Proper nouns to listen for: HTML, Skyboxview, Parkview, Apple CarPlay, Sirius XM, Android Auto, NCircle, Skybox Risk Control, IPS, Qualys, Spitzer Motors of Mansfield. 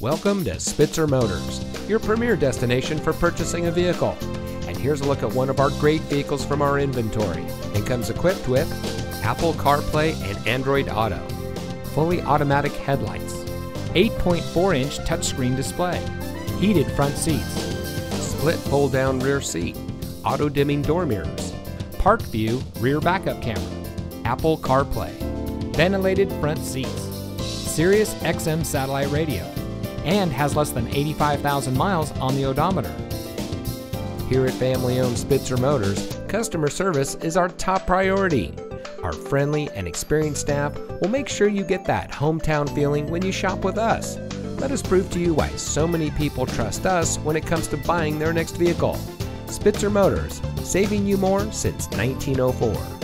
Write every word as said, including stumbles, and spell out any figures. Welcome to Spitzer Motors, your premier destination for purchasing a vehicle. And here's a look at one of our great vehicles from our inventory. It comes equipped with Apple CarPlay and Android Auto, fully automatic headlights, eight point four inch touchscreen display, heated front seats, split fold-down rear seat, auto-dimming door mirrors, Parkview rear backup camera, Apple CarPlay, ventilated front seats, Sirius X M satellite radio, and has less than eighty-five thousand miles on the odometer. Here at family-owned Spitzer Motors, customer service is our top priority. Our friendly and experienced staff will make sure you get that hometown feeling when you shop with us. Let us prove to you why so many people trust us when it comes to buying their next vehicle. Spitzer Motors, saving you more since nineteen oh four.